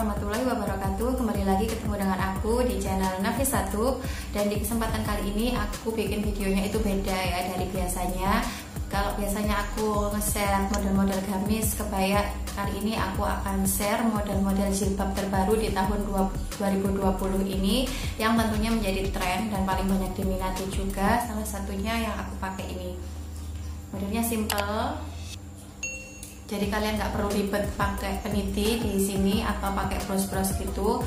warahmatullahi wabarakatuh. Kembali lagi ketemu dengan aku di channel Nafisa Tube. Dan di kesempatan kali ini aku bikin videonya itu beda ya dari biasanya. Kalau biasanya aku nge-share model-model gamis, kebaya, kali ini aku akan share model-model jilbab terbaru di tahun 2020 ini, yang tentunya menjadi tren dan paling banyak diminati juga. Salah satunya yang aku pakai ini. Modelnya simple, jadi kalian nggak perlu ribet pakai peniti di sini atau pakai bros-bros gitu.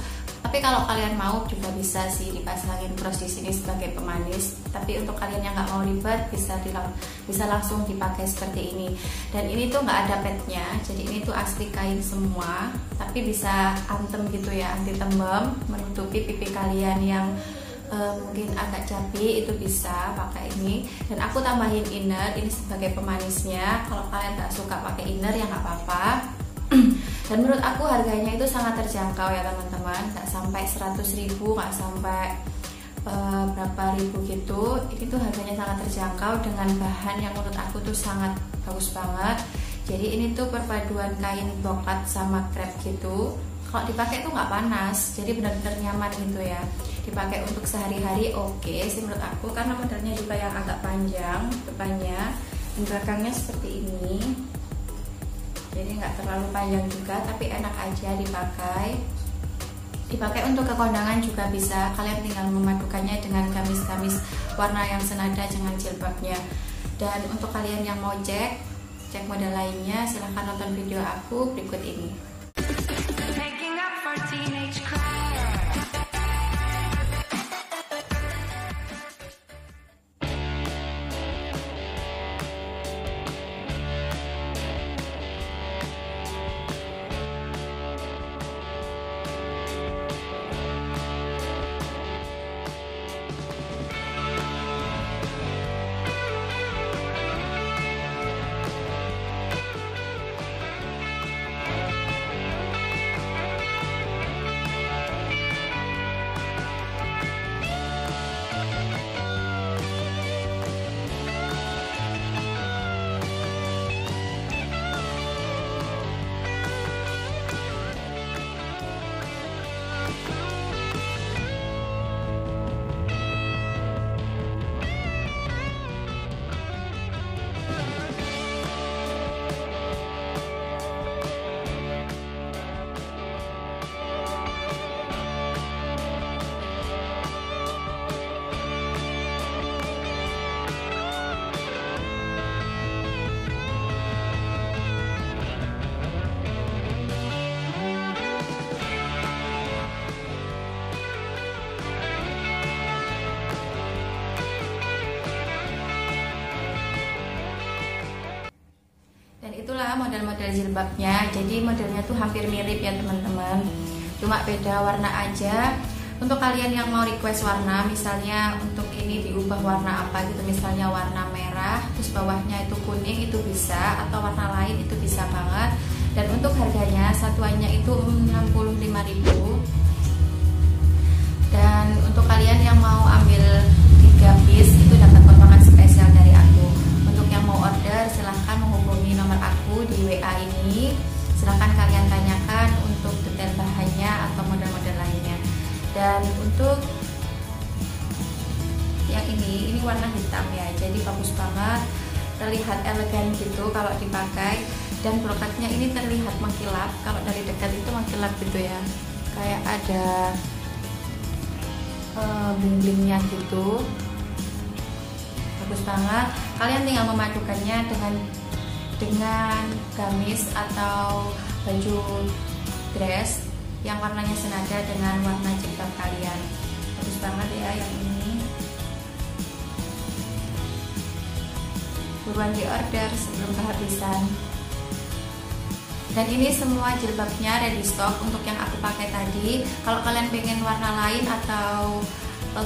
Tapi kalau kalian mau juga bisa sih dipasangin bros di sini sebagai pemanis. Tapi untuk kalian yang nggak mau ribet bisa langsung dipakai seperti ini. Dan ini tuh nggak ada petnya, jadi ini tuh asli kain semua. Tapi bisa antem gitu ya, anti tembem, menutupi pipi kalian yang mungkin agak capi, itu bisa pakai ini. Dan aku tambahin inner ini sebagai pemanisnya. Kalau kalian nggak suka pakai inner ya nggak apa-apa. Dan menurut aku harganya itu sangat terjangkau ya teman-teman, nggak sampai 100.000, nggak sampai berapa ribu gitu. Ini tuh harganya sangat terjangkau dengan bahan yang menurut aku tuh sangat bagus banget. Jadi ini tuh perpaduan kain brokat sama krep gitu. Kalau dipakai tuh nggak panas, jadi benar-benar nyaman gitu ya. Dipakai untuk sehari-hari oke sih menurut aku, karena modelnya juga yang agak panjang depannya dan belakangnya seperti ini. Jadi nggak terlalu panjang juga, tapi enak aja dipakai. Dipakai untuk ke kondangan juga bisa. Kalian tinggal memadukannya dengan gamis-gamis warna yang senada dengan jilbabnya. Dan untuk kalian yang mau cek model lainnya, silahkan nonton video aku berikut ini. Itulah model-model jilbabnya. Jadi modelnya tuh hampir mirip ya teman-teman, cuma beda warna aja. Untuk kalian yang mau request warna, misalnya untuk ini diubah warna apa gitu, misalnya warna merah terus bawahnya itu kuning, itu bisa, atau warna lain itu bisa banget. Dan untuk harganya satuannya itu 65.000. dan untuk kalian yang mau ambil 3 piece itu dapat potongan spesial dari aku. Untuk yang mau order silahkan menghubungi nomor aku di WA ini. Silahkan kalian tanyakan untuk detail bahannya atau model-model lainnya. Dan untuk yang ini warna hitam ya, jadi bagus banget, terlihat elegan gitu kalau dipakai. Dan brokatnya ini terlihat mengkilap, kalau dari dekat itu mengkilap gitu ya, kayak ada bling-blingnya gitu. Bagus banget, kalian tinggal memadukannya dengan gamis atau baju dress yang warnanya senada dengan warna jilbab kalian. Bagus banget ya yang ini. Buruan di order sebelum kehabisan. Dan ini semua jilbabnya ready stock untuk yang aku pakai tadi. Kalau kalian pengen warna lain atau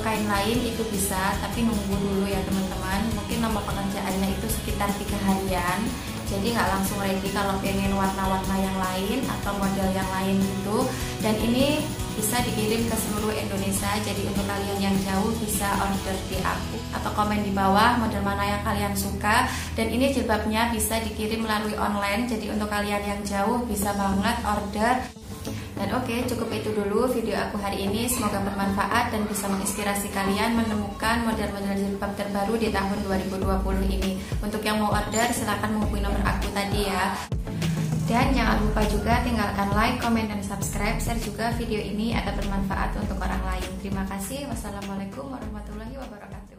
kain lain itu bisa, tapi nunggu dulu ya teman-teman. Mungkin lama pengerjaannya itu sekitar 3 harian, jadi nggak langsung ready kalau pengen warna-warna yang lain atau model yang lain gitu. Dan ini bisa dikirim ke seluruh Indonesia, jadi untuk kalian yang jauh bisa order di aku atau komen di bawah model mana yang kalian suka. Dan ini jilbabnya bisa dikirim melalui online, jadi untuk kalian yang jauh bisa banget order. Dan oke, cukup itu dulu video aku hari ini. Semoga bermanfaat dan bisa menginspirasi kalian menemukan model-model jilbab terbaru di tahun 2020 ini. Untuk yang mau order, silakan menghubungi nomor aku tadi ya. Dan jangan lupa juga tinggalkan like, komen, dan subscribe. Share juga video ini agar bermanfaat untuk orang lain. Terima kasih. Wassalamualaikum warahmatullahi wabarakatuh.